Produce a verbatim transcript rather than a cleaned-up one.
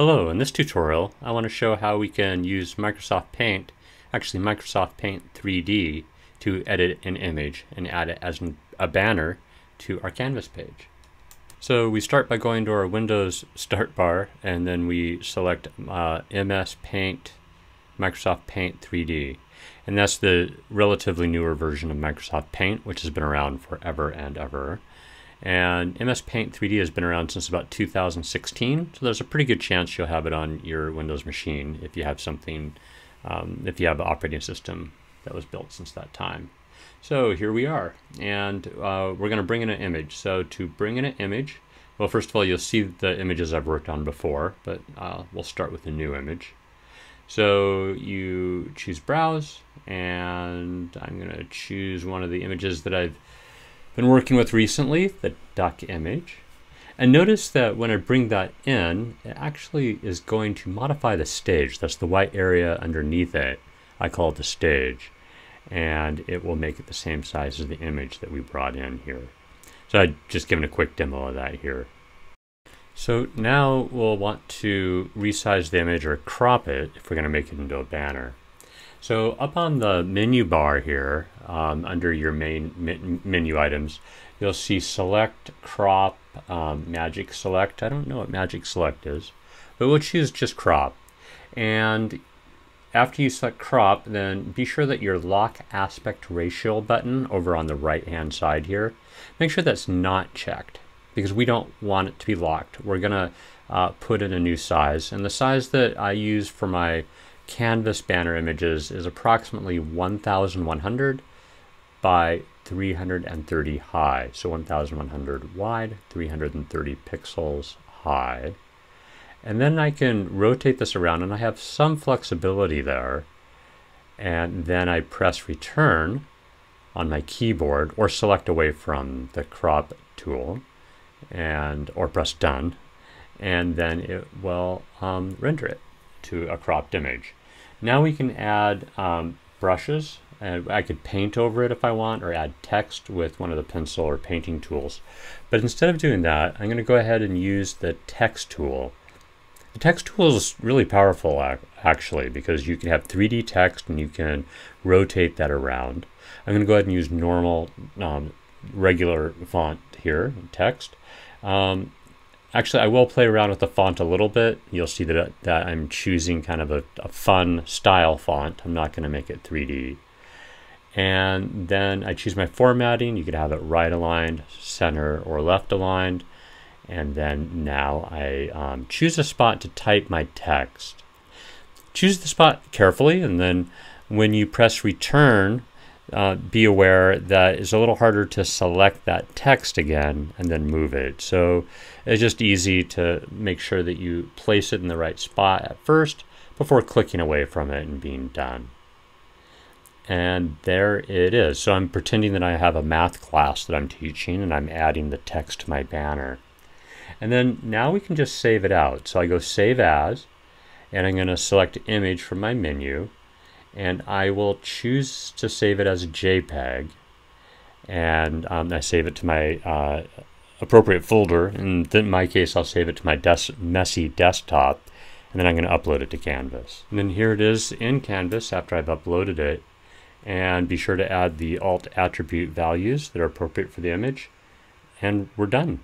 Hello, in this tutorial I want to show how we can use Microsoft Paint, actually Microsoft Paint three D, to edit an image and add it as an, a banner to our Canvas page. So we start by going to our Windows start bar and then we select uh, M S Paint, Microsoft Paint three D. And that's the relatively newer version of Microsoft Paint, which has been around forever and ever. And M S Paint three D has been around since about two thousand sixteen, so there's a pretty good chance you'll have it on your Windows machine if you have something, um, if you have an operating system that was built since that time. So here we are, and uh, we're going to bring in an image. So to bring in an image, well, first of all, you'll see the images I've worked on before, but uh, we'll start with a new image. So you choose Browse, and I'm going to choose one of the images that I've been working with recently, the duck image. And notice that when I bring that in, it actually is going to modify the stage. That's the white area underneath it. I call it the stage. And it will make it the same size as the image that we brought in here. So I've just given a quick demo of that here. So now we'll want to resize the image or crop it if we're going to make it into a banner. So up on the menu bar here, um, under your main men menu items, you'll see Select, Crop, um, Magic Select. I don't know what Magic Select is, but we'll choose just Crop. And after you select Crop, then be sure that your Lock Aspect Ratio button over on the right-hand side here, make sure that's not checked, because we don't want it to be locked. We're going to uh, put in a new size. And the size that I use for my Canvas banner images is approximately eleven hundred by three hundred thirty high. So eleven hundred wide, three hundred thirty pixels high. And then I can rotate this around and I have some flexibility there. And then I press return on my keyboard or select away from the crop tool and or press done. And then it will um, render it to a cropped image. Now we can add um, brushes, and I could paint over it if I want, or add text with one of the pencil or painting tools. But instead of doing that, I'm going to go ahead and use the text tool. The text tool is really powerful actually, because you can have three D text and you can rotate that around. I'm going to go ahead and use normal, um, regular font here, text. Um, Actually, I will play around with the font a little bit. You'll see that, that I'm choosing kind of a, a fun style font. I'm not going to make it three D. And then I choose my formatting. You could have it right aligned, center, or left aligned. And then now I um, choose a spot to type my text. Choose the spot carefully, and then when you press return, Uh, be aware that it's a little harder to select that text again and then move it. So it's just easy to make sure that you place it in the right spot at first before clicking away from it and being done. And there it is. So I'm pretending that I have a math class that I'm teaching and I'm adding the text to my banner. And then now we can just save it out. So I go Save As, and I'm going to select Image from my menu. And I will choose to save it as a JPEG, and um, I save it to my uh, appropriate folder. And in my case, I'll save it to my des messy desktop, and then I'm going to upload it to Canvas. And then here it is in Canvas after I've uploaded it. And be sure to add the alt attribute values that are appropriate for the image, and we're done.